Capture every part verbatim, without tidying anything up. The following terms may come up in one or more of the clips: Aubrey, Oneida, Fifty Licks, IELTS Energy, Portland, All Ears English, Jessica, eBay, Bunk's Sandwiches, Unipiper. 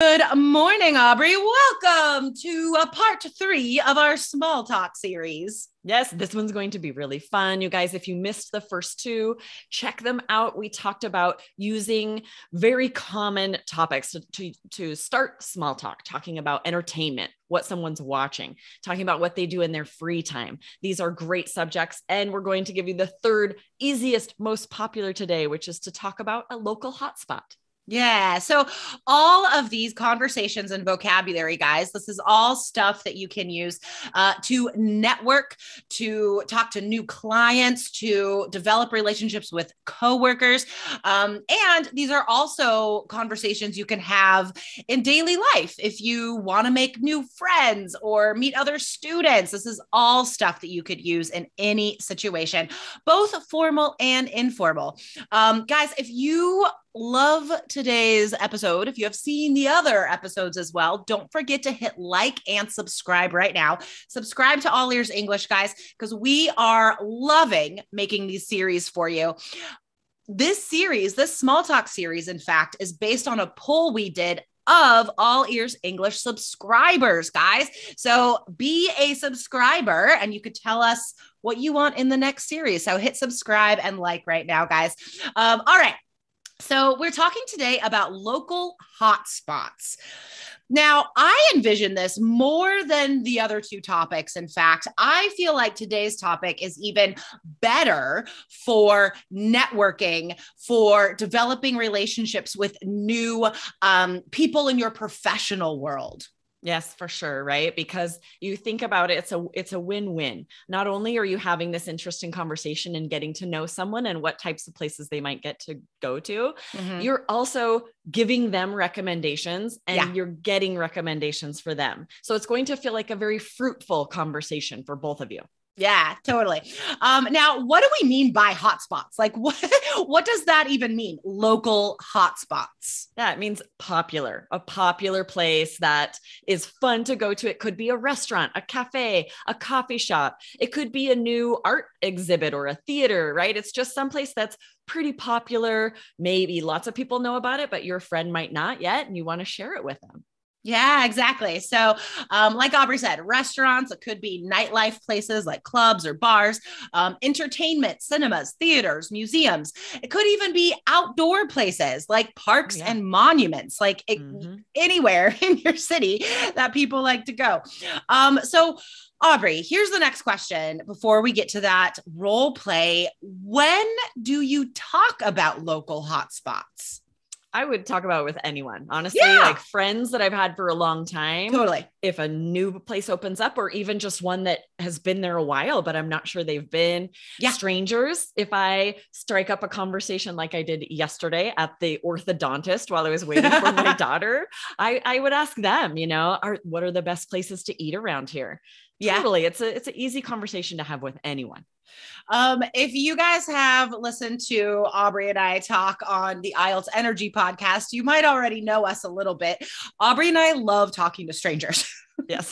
Good morning, Aubrey. Welcome to uh, part three of our small talk series. Yes, this one's going to be really fun. You guys, if you missed the first two, check them out. We talked about using very common topics to, to, to start small talk, talking about entertainment, what someone's watching, talking about what they do in their free time. These are great subjects. And we're going to give you the third easiest, most popular today, which is to talk about a local hotspot. Yeah. So all of these conversations and vocabulary, guys, this is all stuff that you can use uh, to network, to talk to new clients, to develop relationships with coworkers. Um, and these are also conversations you can have in daily life. If you want to make new friends or meet other students, this is all stuff that you could use in any situation, both formal and informal. Um, guys, if you love today's episode, if you have seen the other episodes as well, don't forget to hit like and subscribe right now. Subscribe to All Ears English, guys, because we are loving making these series for you. This series, this small talk series, in fact, is based on a poll we did of All Ears English subscribers, guys. So be a subscriber and you could tell us what you want in the next series. So hit subscribe and like right now, guys. Um, all right. So we're talking today about local hotspots. Now, I envision this more than the other two topics. In fact, I feel like today's topic is even better for networking, for developing relationships with new um, people in your professional world. Yes, for sure. Right. Because you think about it, it's a, it's a win-win. Not only are you having this interesting conversation and getting to know someone and what types of places they might get to go to, mm-hmm. you're also giving them recommendations and yeah. you're getting recommendations for them. So it's going to feel like a very fruitful conversation for both of you. Yeah, totally. Um, now, what do we mean by hotspots? Like, what, what does that even mean? Local hotspots. Yeah, it means popular, a popular place that is fun to go to. It could be a restaurant, a cafe, a coffee shop. It could be a new art exhibit or a theater, right? It's just someplace that's pretty popular. Maybe lots of people know about it, but your friend might not yet, and you want to share it with them. Yeah, exactly. So um, like Aubrey said, restaurants, it could be nightlife places like clubs or bars, um, entertainment, cinemas, theaters, museums. It could even be outdoor places like parks yeah. and monuments, like it, mm-hmm. anywhere in your city that people like to go. Um, so Aubrey, here's the next question before we get to that role play. When do you talk about local hotspots? I would talk about it with anyone, honestly, yeah. like friends that I've had for a long time. Totally. If a new place opens up, or even just one that has been there a while, but I'm not sure they've been. Yeah. Strangers. If I strike up a conversation like I did yesterday at the orthodontist while I was waiting for my daughter, I, I would ask them, you know, are, what are the best places to eat around here? Yeah. Totally. It's a, it's an easy conversation to have with anyone. Um, if you guys have listened to Aubrey and I talk on the I E L T S Energy podcast, you might already know us a little bit. Aubrey and I love talking to strangers. Yes.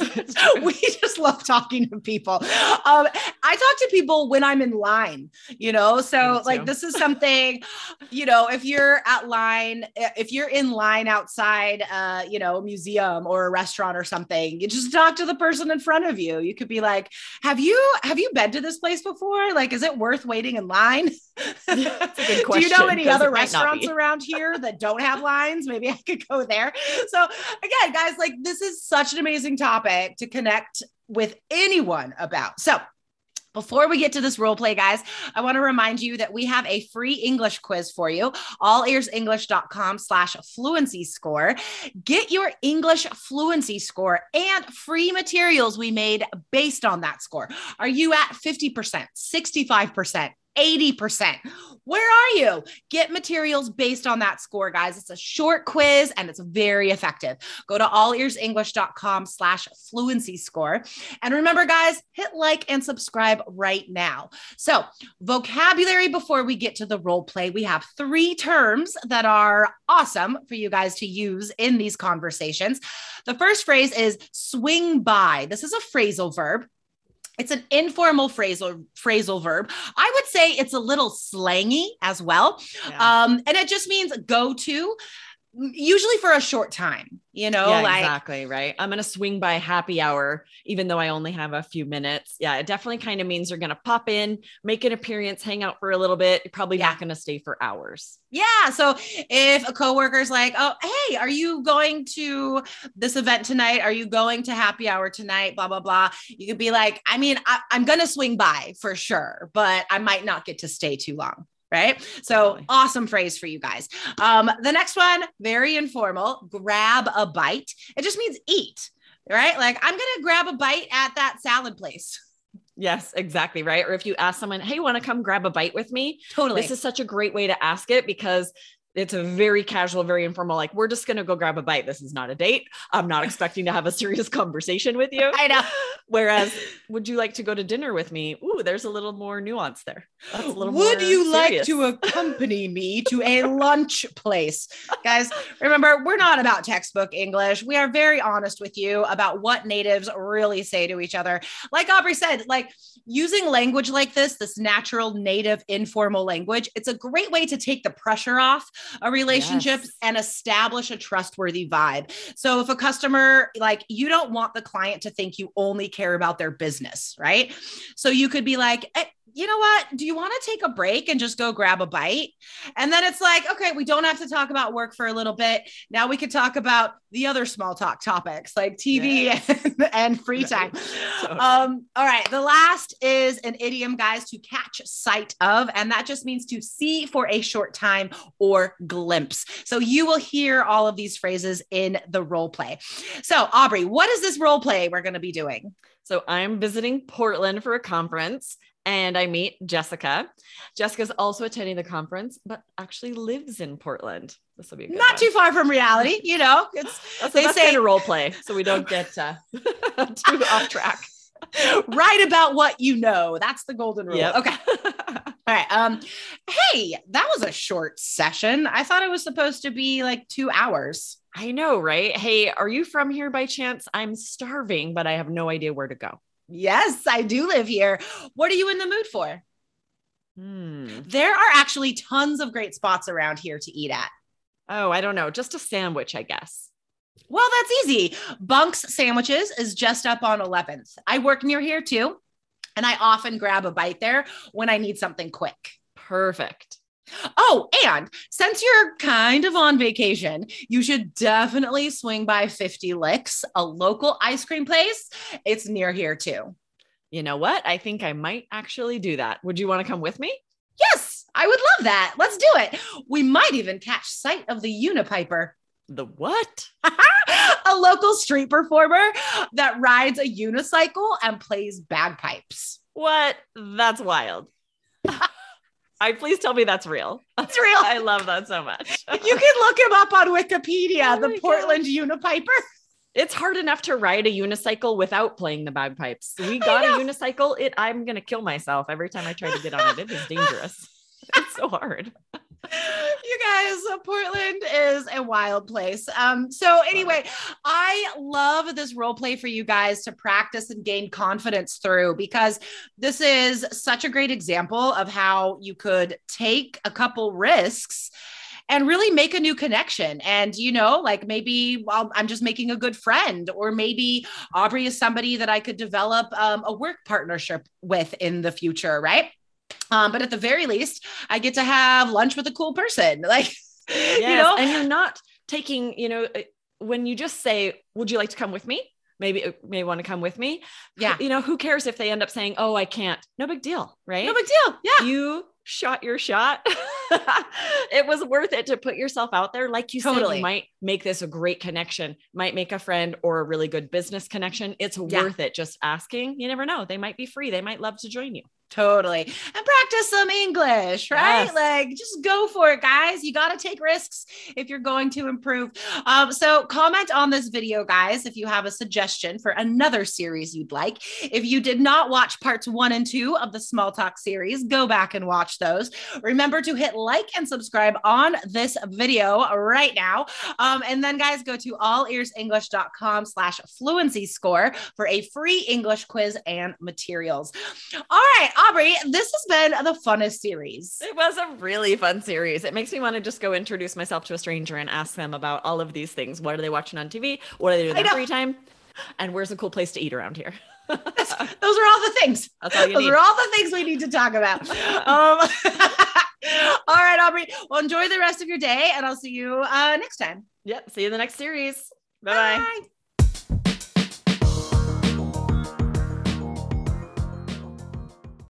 We just love talking to people. Um, I talk to people when I'm in line, you know, so like, this is something, you know, if you're at line, if you're in line outside, uh, you know, a museum or a restaurant or something, you just talk to the person in front of you. You could be like, have you, have you been to this place before? Like, is it worth waiting in line? Yeah, that's a good question. Do you know any other restaurants around here that don't have lines? Maybe I could go there. So again, guys, like this is such an amazing topic to connect with anyone about. So before we get to this role play, guys, I want to remind you that we have a free English quiz for you, all ears english dot com slash fluency score. Get your English fluency score and free materials we made based on that score. Are you at fifty percent, sixty-five percent? eighty percent. Where are you? Get materials based on that score, guys. It's a short quiz and it's very effective. Go to all ears english dot com slash fluency score. And remember, guys, hit like and subscribe right now. So vocabulary before we get to the role play, we have three terms that are awesome for you guys to use in these conversations. The first phrase is swing by. This is a phrasal verb. It's an informal phrasal phrasal verb. I would say it's a little slangy as well. Yeah. Um, and it just means go to. usually for a short time, you know, yeah, like exactly. Right. I'm going to swing by happy hour, even though I only have a few minutes. Yeah. It definitely kind of means you're going to pop in, make an appearance, hang out for a little bit. You're probably yeah. not going to stay for hours. Yeah. So if a coworker's like, oh, hey, are you going to this event tonight? Are you going to happy hour tonight? Blah, blah, blah. You could be like, I mean, I, I'm going to swing by for sure, but I might not get to stay too long. Right? So awesome phrase for you guys. Um, the next one, very informal, grab a bite. It just means eat, right? Like I'm going to grab a bite at that salad place. Yes, exactly. Right. Or if you ask someone, hey, you want to come grab a bite with me? Totally. This is such a great way to ask it because it's a very casual, very informal, like we're just going to go grab a bite. This is not a date. I'm not expecting to have a serious conversation with you. I know. Whereas, would you like to go to dinner with me? Ooh, there's a little more nuance there. That's a little would more you serious. Like to accompany me to a lunch place? Guys, remember, we're not about textbook English. We are very honest with you about what natives really say to each other. Like Aubrey said, like using language like this, this natural native informal language, it's a great way to take the pressure off a relationship yes. and establish a trustworthy vibe. So if a customer, like you don't want the client to think you only care about their business, right? So you could be like, eh, you know what? Do you want to take a break and just go grab a bite? And then it's like, okay, we don't have to talk about work for a little bit. Now we could talk about the other small talk topics like T V yes. and, and free time. Totally. Um, all right. The last is an idiom, guys, to catch sight of. And that just means to see for a short time or glimpse. So you will hear all of these phrases in the role play. So Aubrey, what is this role play we're going to be doing? So I'm visiting Portland for a conference. And I meet Jessica. Jessica's also attending the conference, but actually lives in Portland. This will be a good not one. Too far from reality, you know. It's that's, they that's say kind of role play, so we don't get uh, too off track. Write about what you know. That's the golden rule. Yep. Okay. All right. Um. Hey, that was a short session. I thought it was supposed to be like two hours. I know, right? Hey, are you from here by chance? I'm starving, but I have no idea where to go. Yes, I do live here. What are you in the mood for? Hmm. There are actually tons of great spots around here to eat at. Oh, I don't know. Just a sandwich, I guess. Well, that's easy. Bunk's Sandwiches is just up on eleventh. I work near here too, and I often grab a bite there when I need something quick. Perfect. Oh, and since you're kind of on vacation, you should definitely swing by Fifty Licks, a local ice cream place. It's near here too. You know what? I think I might actually do that. Would you want to come with me? Yes, I would love that. Let's do it. We might even catch sight of the Unipiper. The what? A local street performer that rides a unicycle and plays bagpipes. What? That's wild. I please tell me that's real. That's real. I love that so much. You can look him up on Wikipedia, oh the Portland gosh. Unipiper. It's hard enough to ride a unicycle without playing the bagpipes. We got a unicycle. It, I'm going to kill myself every time I try to get on it. It is dangerous. It's so hard. You guys, Portland is a wild place. Um, so anyway, I love this role play for you guys to practice and gain confidence through, because this is such a great example of how you could take a couple risks and really make a new connection. And, you know, like maybe well, I'm just making a good friend, or maybe Aubrey is somebody that I could develop um, a work partnership with in the future. Right. Um, but at the very least, I get to have lunch with a cool person. Like, yes, you know, and you're not taking, you know, when you just say, would you like to come with me? Maybe, may want to come with me. Yeah. You know, who cares if they end up saying, oh, I can't, no big deal. Right. No big deal. Yeah. You shot your shot. It was worth it to put yourself out there. Like you totally. Said, you might make this a great connection, might make a friend or a really good business connection. It's yeah. worth it. Just asking. You never know. They might be free. They might love to join you. Totally. And practice some English, right? Yes. Like just go for it, guys. You got to take risks if you're going to improve. Um, so comment on this video, guys, if you have a suggestion for another series you'd like. If you did not watch parts one and two of the Small Talk series, go back and watch those. Remember to hit like and subscribe on this video right now. Um, and then guys, go to all ears english dot com slash fluency score for a free English quiz and materials. All right. Aubrey, this has been the funnest series. It was a really fun series. It makes me want to just go introduce myself to a stranger and ask them about all of these things. What are they watching on T V? What do they do in their free time? And where's a cool place to eat around here? Those are all the things. That's all you Those need. are all the things we need to talk about. Um, all right, Aubrey. Well, enjoy the rest of your day and I'll see you uh, next time. Yep. See you in the next series. Bye-bye. Bye.